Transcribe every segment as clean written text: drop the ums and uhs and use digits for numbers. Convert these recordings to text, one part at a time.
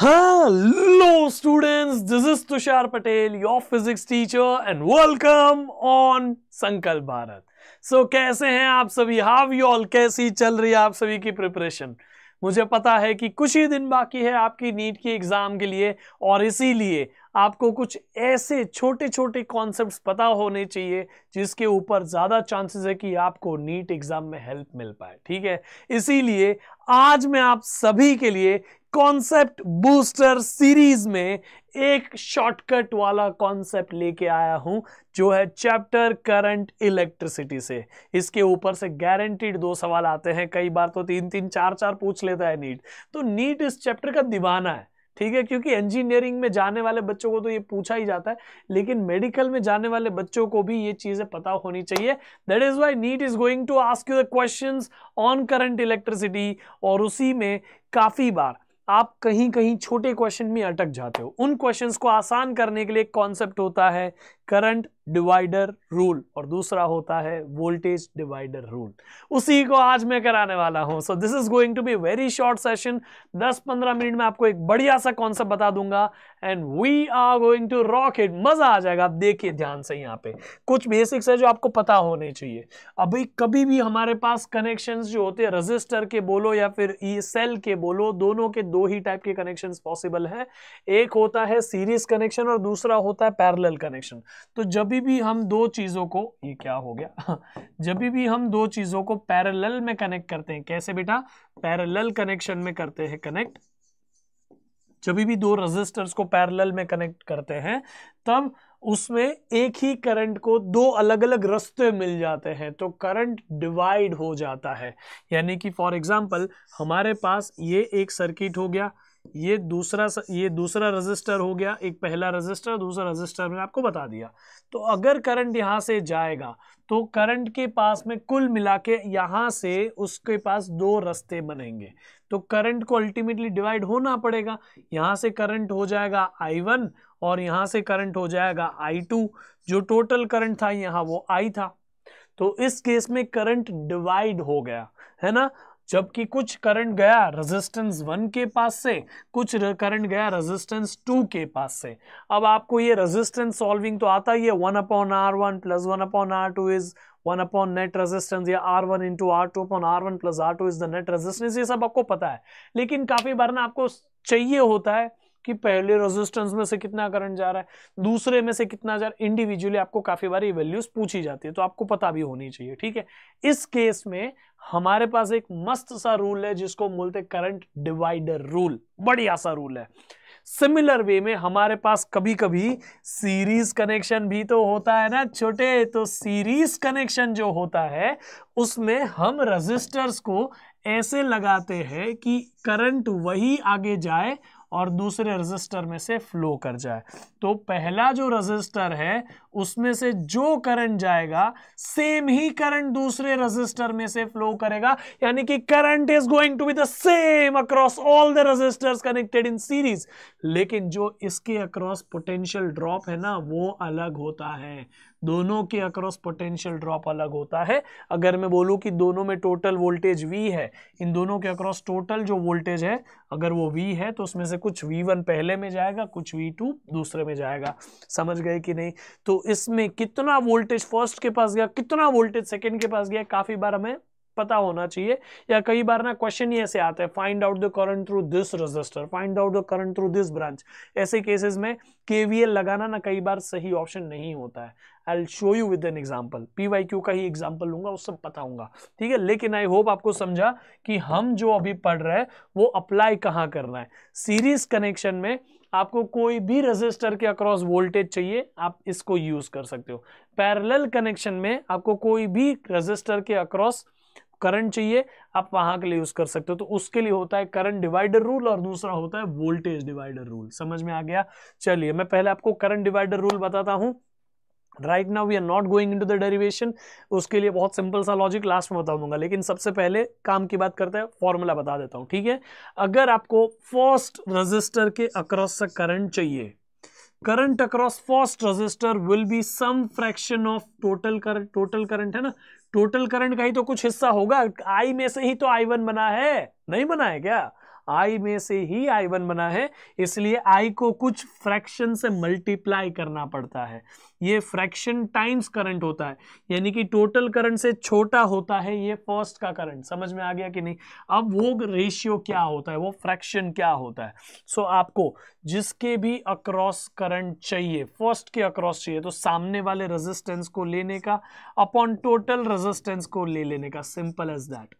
Hello students, this is Tushar Patel, your physics teacher and welcome on Sankalp Bharat. So कैसे हैं आप सभी? How you all? कैसी चल रही है आप सभी की प्रिपरेशन? मुझे पता है कि कुछ ही दिन बाकी है आपकी नीट की एग्ज़ाम के लिए और इसीलिए आपको कुछ ऐसे छोटे छोटे कॉन्सेप्ट्स पता होने चाहिए जिसके ऊपर ज़्यादा चांसेस है कि आपको नीट एग्ज़ाम में हेल्प मिल पाए, ठीक है। इसीलिए आज मैं आप सभी के लिए कॉन्सेप्ट बूस्टर सीरीज में एक शॉर्टकट वाला कॉन्सेप्ट लेके आया हूं जो है चैप्टर करंट इलेक्ट्रिसिटी से। इसके ऊपर से गारंटीड 2 सवाल आते हैं, कई बार तो 3-3, 4-4 पूछ लेता है नीट। तो नीट इस चैप्टर का दीवाना है, ठीक है, क्योंकि इंजीनियरिंग में जाने वाले बच्चों को तो ये पूछा ही जाता है, लेकिन मेडिकल में जाने वाले बच्चों को भी ये चीज़ें पता होनी चाहिए। That is why NEET is going to ask you the questions on current electricity और उसी में काफ़ी बार आप कहीं कहीं छोटे क्वेश्चन में अटक जाते हो। उन क्वेश्चंस को आसान करने के लिए एक कॉन्सेप्ट होता है करंट डिवाइडर रूल और दूसरा होता है वोल्टेज डिवाइडर रूल। उसी को आज मैं कराने वाला हूं। So this is going to be very short session, 10-15 minute में आपको एक बढ़िया सा कॉन्सेप्ट बता दूंगा and we are going to rock it. मजा आ जाएगा। आप देखिए ध्यान से, यहाँ पे कुछ बेसिक्स है जो आपको पता होने चाहिए। अभी कभी भी हमारे पास कनेक्शंस जो होते हैं, रजिस्टर के बोलो या फिर ई सेल के बोलो, दोनों के 2 ही टाइप के कनेक्शंस पॉसिबल हैं। एक होता है सीरीज कनेक्शन और दूसरा होता है पैरेलल कनेक्शन। तो जब भी हम 2 चीजों को, ये क्या हो गया, जब भी हम 2 चीजों को पैरेलल में कनेक्ट करते हैं, कैसे बेटा? पैरेलल कनेक्शन में करते हैं कनेक्ट। जब भी 2 रेजिस्टर्स को पैरेलल में कनेक्ट करते हैं तब उसमें एक ही करंट को 2 अलग अलग रास्ते मिल जाते हैं, तो करंट डिवाइड हो जाता है। यानी कि फॉर एग्जांपल हमारे पास ये एक सर्किट हो गया, ये दूसरा रेजिस्टर हो गया, एक पहला रेजिस्टर, दूसरा रेजिस्टर मैंने आपको बता दिया। तो अगर करंट यहाँ से जाएगा तो करंट के पास में कुल मिला के यहाँ से उसके पास 2 रास्ते बनेंगे। तो करंट को अल्टीमेटली डिवाइड होना पड़ेगा। यहाँ से करंट हो जाएगा I1 और यहाँ से करंट हो जाएगा I2। जो टोटल करंट था यहाँ वो I था, तो इस केस में करंट डिवाइड हो गया, है ना। जबकि कुछ करंट गया रेजिस्टेंस 1 के पास से, कुछ करंट गया रेजिस्टेंस 2 के पास से। अब आपको ये रेजिस्टेंस सॉल्विंग तो आता ही है, 1/R1 + 1/R2 is 1 upon net resistance, या R1 × R2 upon R1 + R2 is the net resistance. ये सब आपको पता है, लेकिन काफ़ी बार ना आपको चाहिए होता है कि पहले रेजिस्टेंस में से कितना करंट जा रहा है, दूसरे में से कितना जा रहा है। इंडिविजुअली आपको काफ़ी बार ये वैल्यूज पूछी जाती है, तो आपको पता भी होनी चाहिए, ठीक है। इस केस में हमारे पास एक मस्त सा रूल है जिसको बोलते करंट डिवाइडर रूल, बढ़िया सा रूल है। सिमिलर वे में हमारे पास कभी कभी सीरीज कनेक्शन भी तो होता है ना छोटे, तो सीरीज कनेक्शन जो होता है उसमें हम रेजिस्टर्स को ऐसे लगाते हैं कि करंट वही आगे जाए और दूसरे रेजिस्टर में से फ्लो कर जाए। तो पहला जो रेजिस्टर है उसमें से जो करंट जाएगा सेम ही करंट दूसरे रेजिस्टर में से फ्लो करेगा, यानी कि current is going to be the same across all the resistors connected in series. लेकिन जो इसके अक्रॉस पोटेंशियल ड्रॉप है ना वो अलग होता है, दोनों के अक्रॉस पोटेंशियल ड्रॉप अलग होता है। अगर मैं बोलूं कि दोनों में टोटल वोल्टेज V है, इन दोनों के अक्रॉस टोटल जो वोल्टेज है अगर वो V है तो उसमें से कुछ V1 पहले में जाएगा, कुछ V2 दूसरे में जाएगा। समझ गए कि नहीं? तो इसमें कितना वोल्टेज फर्स्ट के पास गया, कितना वोल्टेज सेकंड के पास गया, काफ़ी बार हमें पता होना चाहिए। या कई बार ना क्वेश्चन ही ऐसे आता है, find out the current through this resistor, find out the current through this branch. ऐसे केसेस में KVL लगाना ना कई बार सही ऑप्शन नहीं होता है। I will show you with an example, PYQ का ही एग्जाम्पल लूंगा, उससे बताऊंगा, ठीक है। लेकिन आई होप आपको समझा कि हम जो अभी पढ़ रहे हैं वो अप्लाई कहाँ करना है। सीरीज कनेक्शन में आपको कोई भी रेजिस्टर के अक्रॉस वोल्टेज चाहिए, आप इसको यूज कर सकते हो। पैरेलल कनेक्शन में आपको कोई भी रेजिस्टर के अक्रॉस करंट चाहिए, आप वहां के लिए यूज कर सकते हो। तो उसके लिए होता है करंट डिवाइडर रूल और दूसरा होता है वोल्टेज डिवाइडर रूल। समझ में आ गया? चलिए मैं पहले आपको करंट डिवाइडर रूल बताता हूं। Right now we are not going into the derivation, उसके लिए बहुत सिंपल सा लॉजिक लास्ट में बता दूंगा, लेकिन सबसे पहले काम की बात करते हैं, फॉर्मूला बता देता हूं, ठीक है। अगर आपको फर्स्ट रजिस्टर के अक्रॉस से करंट चाहिए, current across first resistor will be some fraction of total current. Total current है ना, टोटल करंट का ही तो कुछ हिस्सा होगा, I में से ही तो I1 बना है, नहीं बना है क्या? आई में से ही आई वन बना है, इसलिए आई को कुछ फ्रैक्शन से मल्टीप्लाई करना पड़ता है। ये फ्रैक्शन टाइम्स करंट होता है, यानी कि टोटल करंट से छोटा होता है ये फर्स्ट का करंट। समझ में आ गया कि नहीं? अब वो रेशियो क्या होता है, वो फ्रैक्शन क्या होता है। सो आपको जिसके भी अक्रॉस करंट चाहिए, फर्स्ट के अक्रॉस चाहिए, तो सामने वाले रेजिस्टेंस को लेने का अपॉन टोटल रेजिस्टेंस को ले लेने का। Simple as that,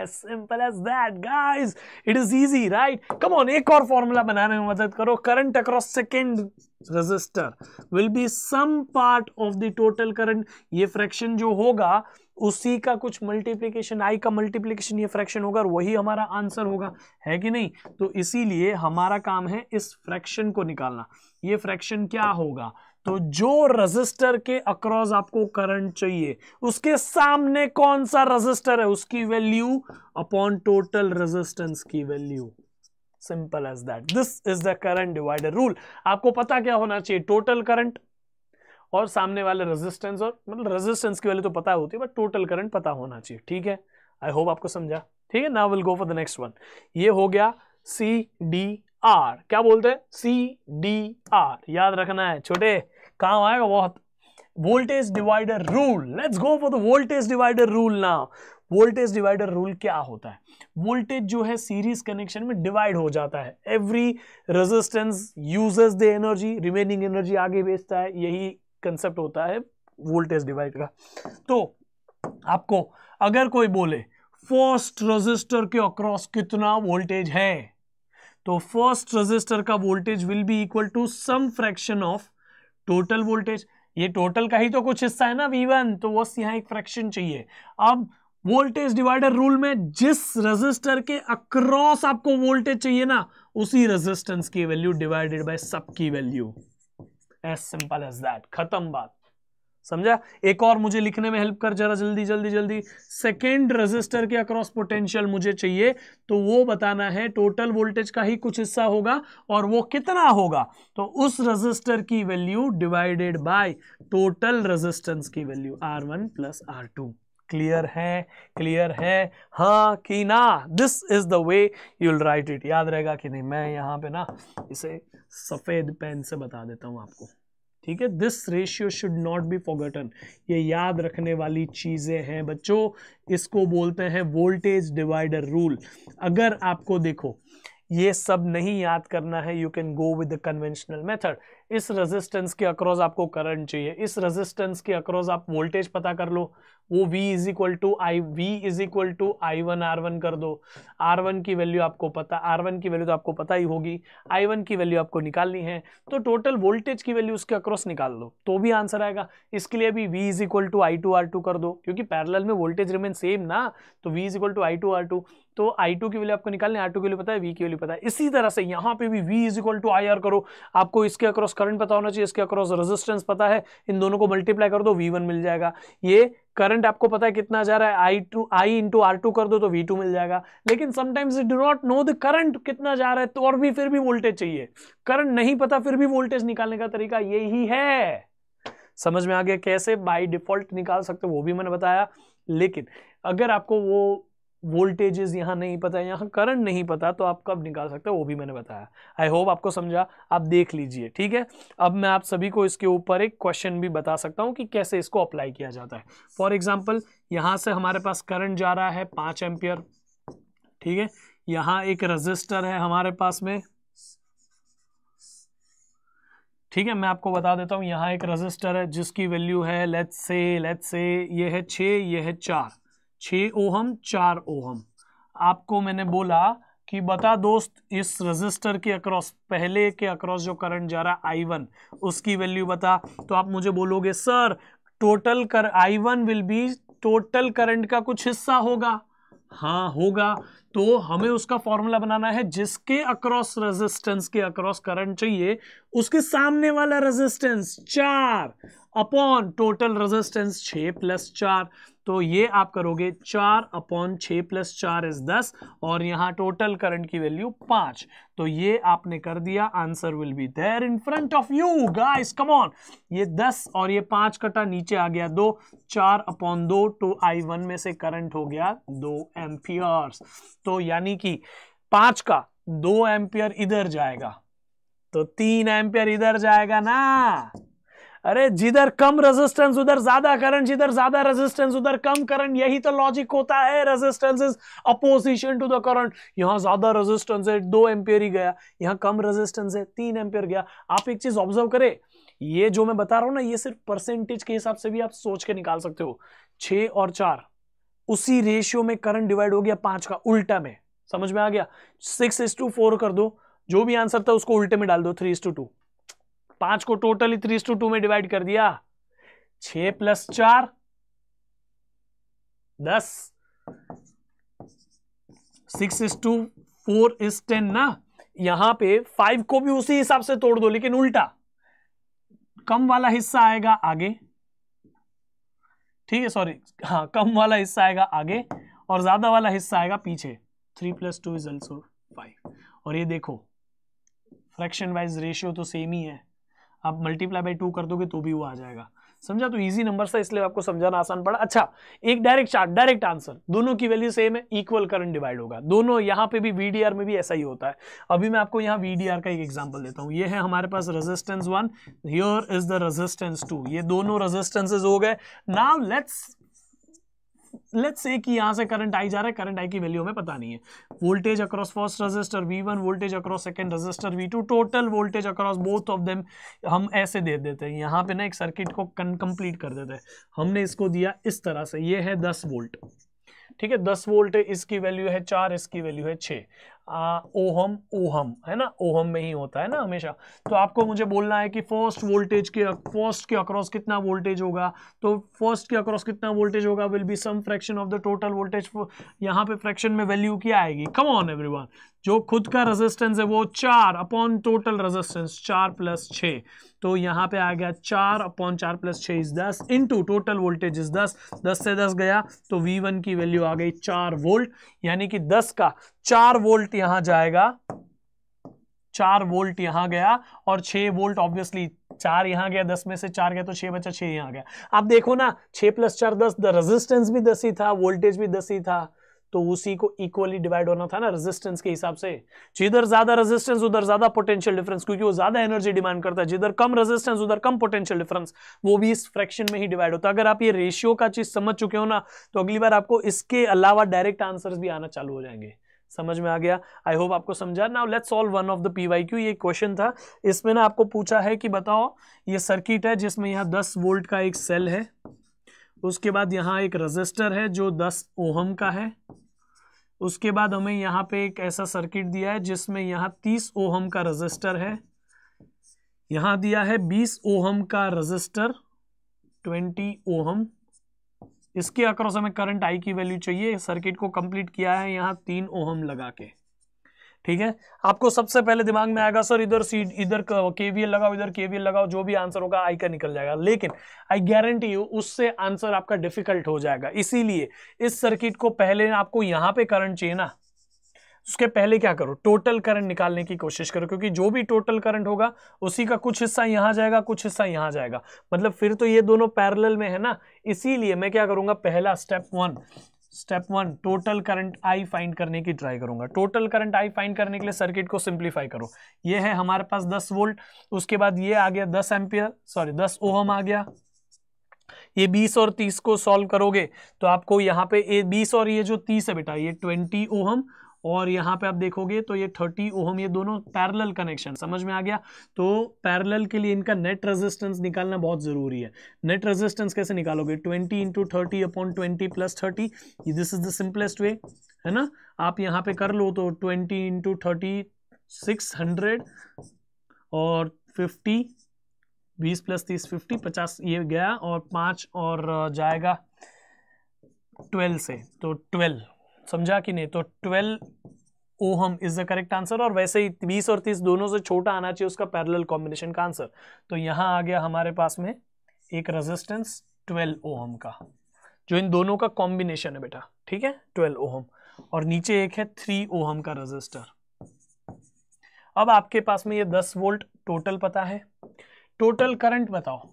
as simple as that guys, it is easy right? Come on, एक और फॉर्मूला बनाने में मदद करो। Current across second resistor will be some part of the total current. ये फ्रैक्शन जो होगा उसी का कुछ मल्टीप्लीकेशन, आई का मल्टीप्लीकेशन ये फ्रैक्शन होगा और वही हमारा आंसर होगा, है कि नहीं? तो इसीलिए हमारा काम है इस फ्रैक्शन को निकालना। ये फ्रैक्शन क्या होगा, तो जो रेजिस्टर के अक्रॉस आपको करंट चाहिए उसके सामने कौन सा रेजिस्टर है उसकी वैल्यू अपॉन टोटल रेजिस्टेंस की value. Simple as that, this is the current divider rule. आपको पता क्या होना चाहिए, टोटल करंट और सामने वाले रेजिस्टेंस, और मतलब रेजिस्टेंस की वैल्यू तो पता होती है बट टोटल करंट पता होना चाहिए। ठीक है, आई होप आपको समझा। ठीक है, now will go for the next one. ये हो गया CDR। क्या बोलते हैं? CDR याद रखना है, छोटे काम आएगा बहुत। Voltage divider rule, let's go for the voltage divider rule now. Voltage divider rule क्या होता है? वोल्टेज जो है सीरीज कनेक्शन में डिवाइड हो जाता है। Every resistance uses the energy, remaining energy आगे बेचता है। यही कंसेप्ट होता है वोल्टेज डिवाइड का। तो आपको अगर कोई बोले फर्स्ट रेजिस्टर के अक्रॉस कितना वोल्टेज है, तो फर्स्ट रेजिस्टर का voltage will be equal to some fraction of total voltage. ये टोटल का ही तो कुछ हिस्सा है ना V1, तो बस यहाँ एक फ्रैक्शन चाहिए। अब वोल्टेज डिवाइडर रूल में जिस रेजिस्टर के अक्रॉस आपको वोल्टेज चाहिए ना, उसी रेजिस्टेंस की वैल्यू डिवाइडेड बाय सब की value. As simple as that, खत्म बात। समझा? एक और मुझे लिखने में हेल्प कर जरा, जल्दी जल्दी जल्दी। सेकेंड रेजिस्टर के अक्रॉस पोटेंशियल मुझे चाहिए, तो वो बताना है टोटल वोल्टेज का ही कुछ हिस्सा होगा, और वो कितना होगा, तो उस रेजिस्टर की value divided by total resistance की value, R1 plus R2। Clear है? क्लियर है हाँ कि ना? This is the way you will write it. याद रहेगा कि नहीं? मैं यहाँ पे ना इसे सफेद पेन से बता देता हूँ आपको, ठीक है? This ratio should not be forgotten. ये याद रखने वाली चीज़ें हैं बच्चों। इसको बोलते हैं वोल्टेज डिवाइडर रूल। अगर आपको देखो ये सब नहीं याद करना है, you can go with the conventional method. इस रेजिस्टेंस के अक्रॉस आपको करंट चाहिए, इस रेजिस्टेंस के अक्रॉस आप वोल्टेज पता कर लो, वो V is equal to I one R1 कर दो। R1 की वैल्यू तो आपको पता ही होगी, I1 की वैल्यू आपको निकालनी है, तो टोटल वोल्टेज की वैल्यू उसके अक्रॉस निकाल दो तो भी आंसर आएगा। इसके लिए भी V is equal to I2 R2 कर दो, क्योंकि पैरेलल में वोल्टेज रिमेन सेम ना, तो V is equal to I2 R2, तो I2 की वैल्यू आपको निकालनी है, R2 की वैल्यू पता है, V की वैल्यू पता है। इसी तरह से यहाँ पे भी V is equal to I R करो, आपको इसके अक्रॉस करंट पता होना चाहिए, इसके अक्रॉस रेजिस्टेंस पता है, इन दोनों को मल्टीप्लाई कर दो V1 मिल जाएगा। ये करंट आपको पता है कितना जा रहा है, I इंटू R2 कर दो तो V2 मिल जाएगा। लेकिन sometimes you do not know the current कितना जा रहा है, तो और भी फिर भी वोल्टेज चाहिए। करंट नहीं पता फिर भी वोल्टेज निकालने का तरीका यही है। समझ में आ गया कैसे बाय डिफॉल्ट निकाल सकते हो, वो भी मैंने बताया। लेकिन अगर आपको वो वोल्टेजेस यहाँ नहीं पता, यहाँ करंट नहीं पता, तो आप कब निकाल सकते हो, वो भी मैंने बताया। आई होप आपको समझा, आप देख लीजिए, ठीक है? अब मैं आप सभी को इसके ऊपर एक क्वेश्चन भी बता सकता हूँ कि कैसे इसको अप्लाई किया जाता है। फॉर एग्जांपल, यहाँ से हमारे पास करंट जा रहा है 5 एम्पियर, ठीक है? यहाँ एक रजिस्टर है हमारे पास में, ठीक है? मैं आपको बता देता हूँ, यहाँ एक रजिस्टर है जिसकी वैल्यू है लेट्स से ये है 6, ये है 4 6 ओहम 4 ओहम। आपको मैंने बोला कि बता दोस्त, इस रजिस्टर के अक्रॉस, पहले के अक्रॉस जो करंट जा रहा है I1, उसकी वैल्यू बता। तो आप मुझे बोलोगे सर टोटल कर I1 will be total current का कुछ हिस्सा होगा। हाँ होगा, तो हमें उसका फॉर्मूला बनाना है, जिसके अक्रॉस रेजिस्टेंस के अक्रॉस करंट चाहिए उसके सामने वाला resistance 4 upon total resistance 6 plus 4। तो ये आप करोगे 4 अपॉन 6 प्लस 4 इज 10, और यहाँ टोटल करंट की वैल्यू 5। तो ये आपने कर दिया, answer will be there in front of you guys, come on. ये 10 और ये 5 कटा, नीचे आ गया 2, 4 अपॉन 2, तो I1 में से करंट हो गया 2 एम्पियर्स। तो यानी कि 5 का 2 एम्पियर इधर जाएगा तो 3 एम्पियर इधर जाएगा ना। अरे जिधर कम रेजिस्टेंस उधर ज्यादा करंट, जिधर ज्यादा रेजिस्टेंस उधर कम करंट, यही तो लॉजिक होता है। Resistance is opposition to the current. यहाँ ज्यादा रेजिस्टेंस है 2 एम्पियर ही गया, यहाँ कम रेजिस्टेंस है 3 एम्पियर गया। आप एक चीज ऑब्जर्व करें, ये जो मैं बता रहा हूं ना, ये सिर्फ परसेंटेज के हिसाब से भी आप सोच के निकाल सकते हो। 6 और 4 उसी रेशियो में करंट डिवाइड हो गया 5 का उल्टा में। समझ में आ गया? 6:4 कर दो, जो भी आंसर था उसको उल्टे में डाल दो 3:2। 5 को टोटली 3:2 में डिवाइड कर दिया। 6 + 4 10, 6:4 is 10 ना। यहां पे 5 को भी उसी हिसाब से तोड़ दो, लेकिन उल्टा, कम वाला हिस्सा आएगा आगे, ठीक है, सॉरी, हाँ, कम वाला हिस्सा आएगा आगे और ज्यादा वाला हिस्सा आएगा पीछे। 3 + 2 is also 5। और ये देखो फ्रैक्शन वाइज रेशियो तो सेम ही है, आप मल्टीप्लाई बाय 2 कर दोगे तो भी वो आ जाएगा। समझा? तो इजी नंबर था, इसलिए आपको समझाना आसान पड़ा। अच्छा, एक डायरेक्ट चार्ट, डायरेक्ट आंसर, दोनों की वैल्यू सेम है, इक्वल करंट डिवाइड होगा दोनों। यहाँ पे भी वीडीआर में भी ऐसा ही होता है। अभी मैं आपको यहाँ वीडीआर का एक एग्जांपल देता हूँ। ये है हमारे पास resistance 1, here is the resistance 2। ये दोनों रेजिस्टेंसेस हो गए। नाउ लेट्स से कि यहाँ से करंट आई जा रहा है, करंट आई की वैल्यू हमें पता नहीं है। Voltage across first resistor V1, voltage across second resistor V2, total voltage across both of them हम ऐसे दे देते हैं। यहाँ पे ना एक सर्किट को कंप्लीट कर देते हैं। हमने इसको दिया इस तरह से, ये है 10 वोल्ट, ठीक है, 10 वोल्ट, इसकी वैल्यू है 4, इसकी वैल्यू है 6। ओहम है ना, ओहम में ही होता है ना हमेशा। तो आपको मुझे बोलना है कि फर्स्ट के अक्रॉस कितना वोल्टेज होगा, तो फर्स्ट के अक्रॉस कितना वोल्टेज होगा will be some fraction of the total voltage. यहाँ पे फ्रैक्शन में वैल्यू क्या आएगी? कम ऑन एवरीवन, जो खुद का रेजिस्टेंस है वो 4 अपॉन टोटल रेजिस्टेंस 4 + 6, तो यहाँ पे आ गया 4 upon 4 + 6 is 10 into total voltage is 10। 10 से 10 गया तो V1 की वैल्यू आ गई 4 वोल्ट, यानी कि 10 का 4 वोल्ट यहां जाएगा, 4 वोल्ट यहां गया, और 6 वोल्ट ऑब्वियसली 4 यहां गया, 10 में से 4 गया तो 6 बचा, 6 यहां गया। आप देखो ना, 6 + 4 10, रेजिस्टेंस भी 10 ही था, वोल्टेज भी 10 ही था, तो उसी को इक्वली डिवाइड होना था ना रेजिस्टेंस के हिसाब से। जिधर ज्यादा रेजिस्टेंस उधर ज्यादा पोटेंशियल डिफरेंस, क्योंकि वो ज्यादा एनर्जी डिमांड करता है। जिधर कम रेजिस्टेंस उधर कम पोटेंशियल डिफरेंस, वो भी इस फ्रैक्शन में ही डिवाइड होता है। अगर आप ये रेशियो का चीज समझ चुके हो ना, तो अगली बार आपको इसके अलावा डायरेक्ट आंसर्स भी आना चालू हो जाएंगे। समझ में आ गया? आई होप आपको समझा। Now let's solve one of the PYQ। ये क्वेश्चन था, इसमें ना आपको पूछा है कि बताओ, ये सर्किट है जिसमें यहाँ 10 वोल्ट का एक सेल है, उसके बाद यहाँ एक रेजिस्टर है जो 10 ओहम का है, उसके बाद हमें यहाँ पे एक ऐसा सर्किट दिया है जिसमें यहाँ 30 ओहम का रेजिस्टर है, यहाँ दिया है 20 ओहम का रेजिस्टर, 20 ओहम, इसके अक्रॉस हमें करंट आई की वैल्यू चाहिए। सर्किट को कंप्लीट किया है यहाँ 3 ओहम लगा के, ठीक है। आपको सबसे पहले दिमाग में आएगा सर इधर KVL लगाओ, इधर KVL लगाओ, जो भी आंसर होगा आई का निकल जाएगा। लेकिन आई गारंटी यू उससे आंसर आपका डिफिकल्ट हो जाएगा। इसीलिए इस सर्किट को पहले आपको यहाँ पे करंट चाहिए ना, उसके पहले क्या करो, टोटल करंट निकालने की कोशिश करो, क्योंकि जो भी टोटल करंट होगा उसी का कुछ हिस्सा यहाँ जाएगा, कुछ हिस्सा यहाँ जाएगा, मतलब फिर तो ये दोनों पैरेलल में है ना। इसीलिए मैं क्या करूंगा, पहला step one total current I find करने की ट्राई करूंगा। टोटल करंट आई फाइंड करने के लिए सर्किट को सिंप्लीफाई करो। ये है हमारे पास 10 वोल्ट, उसके बाद ये आ गया 10 ओहम आ गया। ये 20 और 30 को सॉल्व करोगे तो आपको यहाँ पे ये 20 और ये जो 30 है बेटा, ये 20 ओहम, और यहाँ पे आप देखोगे तो ये 30 ओहम, ये दोनों पैरेलल कनेक्शन। समझ में आ गया? तो पैरेलल के लिए इनका नेट रेजिस्टेंस निकालना बहुत ज़रूरी है। नेट रेजिस्टेंस कैसे निकालोगे? 20 × 30 upon 20 + 30, this is the simplest way, है ना। आप यहाँ पे कर लो तो 20 × 30 600 और 50, 20 + 30 50, 50 ये गया और 5 और जाएगा 12 से, तो 12। समझा कि नहीं? तो 12 ohm is the correct answer. और वैसे ही 20 और 30 दोनों से छोटा आना चाहिए उसका पैरेलल कॉम्बिनेशन का आंसर। तो यहाँ आ गया हमारे पास में एक रेजिस्टेंस 12 ओहम का, जो इन दोनों का कॉम्बिनेशन है बेटा, ठीक है, 12 ओहम। और नीचे एक है 3 ओहम का रेजिस्टर। अब आपके पास में ये 10 वोल्ट टोटल पता है, टोटल करंट बताओ,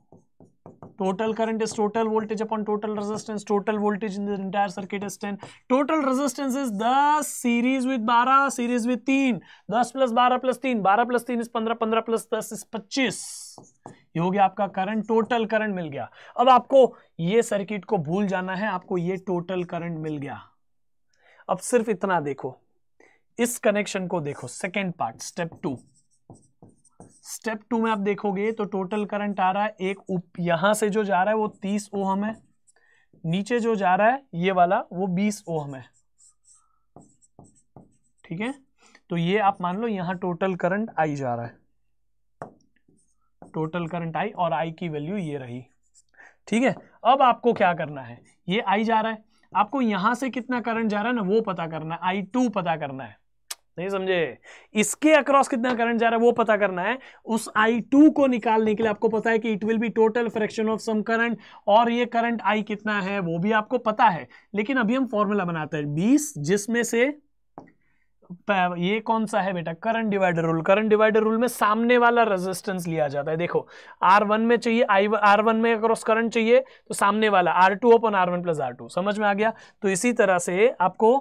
Total current is total voltage upon total resistance. Total voltage in the entire circuit is 10. Total resistance is 10 series with 12, series with 3. 10 plus 12 plus 3. 12 plus 3 is 15. 15 plus 10 is 25. ये हो गया आपका current, total current मिल गया. अब आपको ये circuit को भूल जाना है, आपको ये टोटल करंट मिल गया. अब सिर्फ इतना देखो, इस कनेक्शन को देखो. Second part step 2. स्टेप 2 में आप देखोगे तो टोटल करंट आ रहा है एक, यहां से जो जा रहा है वो 30 ओम है, नीचे जो जा रहा है ये वाला वो 20 ओम है. ठीक है, तो ये आप मान लो यहां टोटल करंट आई जा रहा है. टोटल करंट आई और आई की वैल्यू ये रही. ठीक है, अब आपको क्या करना है, ये आई जा रहा है, आपको यहां से कितना करंट जा रहा है ना वो पता करना है. I2 पता करना है, नहीं समझे, इसके अक्रॉस कितना करंट जा रहा है वो पता करना है. उस I2 को निकालने के लिए आपको पता है कि it will be total fraction of some current, और ये करंट I कितना है वो भी आपको पता है. लेकिन अभी हम फॉर्मूला बनाते हैं 20, जिसमें से ये कौन सा है बेटा, current divider rule. Current divider rule में सामने वाला रेजिस्टेंस लिया जाता है. देखो R1 में चाहिए, R1 में क्रॉस करंट चाहिए तो सामने वाला R2 अपन R1 प्लस R2. समझ में आ गया. तो इसी तरह से आपको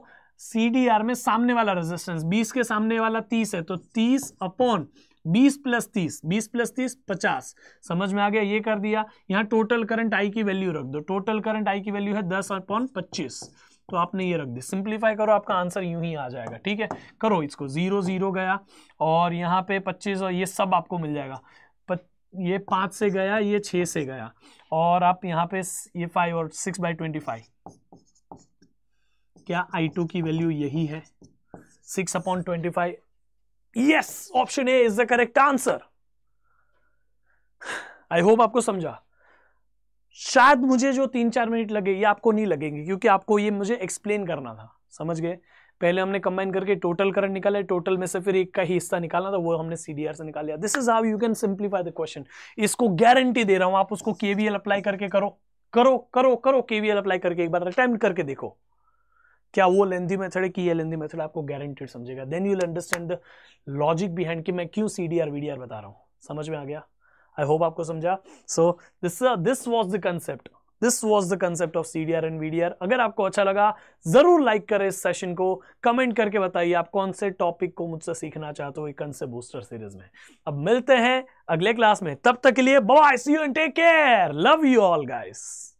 CDR में सामने वाला रेजिस्टेंस, 20 के सामने वाला 30 है तो 30 अपॉन 20 प्लस 30, 20 प्लस 30 50. समझ में आ गया, ये कर दिया. यहाँ टोटल करंट I की वैल्यू रख दो. टोटल करंट I की वैल्यू है 10/25, तो आपने ये रख दी. सिंप्लीफाई करो, आपका आंसर यूं ही आ जाएगा. ठीक है, करो इसको. 0 0 गया और यहाँ पे 25 और ये सब आपको मिल जाएगा. ये 5 से गया, ये 6 से गया, और आप यहाँ पे ये 5 और 6/25. क्या I2 की वैल्यू यही है, 6/25. Yes, option A is the correct answer. I hope आपको समझा. शायद मुझे जो 3-4 मिनट लगे ये आपको नहीं लगेंगे, क्योंकि आपको ये मुझे एक्सप्लेन करना था. समझ गए, पहले हमने कंबाइन करके टोटल करंट निकाला, टोटल में से फिर एक का ही हिस्सा निकालना था, वो हमने CDR से निकाल लिया. This is how you can simplify the question. इसको गारंटी दे रहा हूं, आप उसको KVL अप्लाई करके करो, करो करो करो. KVL अप्लाई करके एक बार अटेम्प्ट करके देखो, क्या वो लेंथी मेथड है कि ये लेंथी मेथड, आपको गारंटीड समझेगा. Then you will understand the logic behind कि मैं क्यों CDR VDR बता रहा हूँ. समझ में आ गया, आई होप आपको समझा. So this was the concept, this was the concept of CDR and VDR. अगर आपको अच्छा लगा जरूर लाइक करें इस सेशन को, कमेंट करके बताइए आप कौन से टॉपिक को मुझसे सीखना चाहते हो इकन से बूस्टर सीरीज में. अब मिलते हैं अगले क्लास में, तब तक के लिए bye, see you and take care, love you all guys.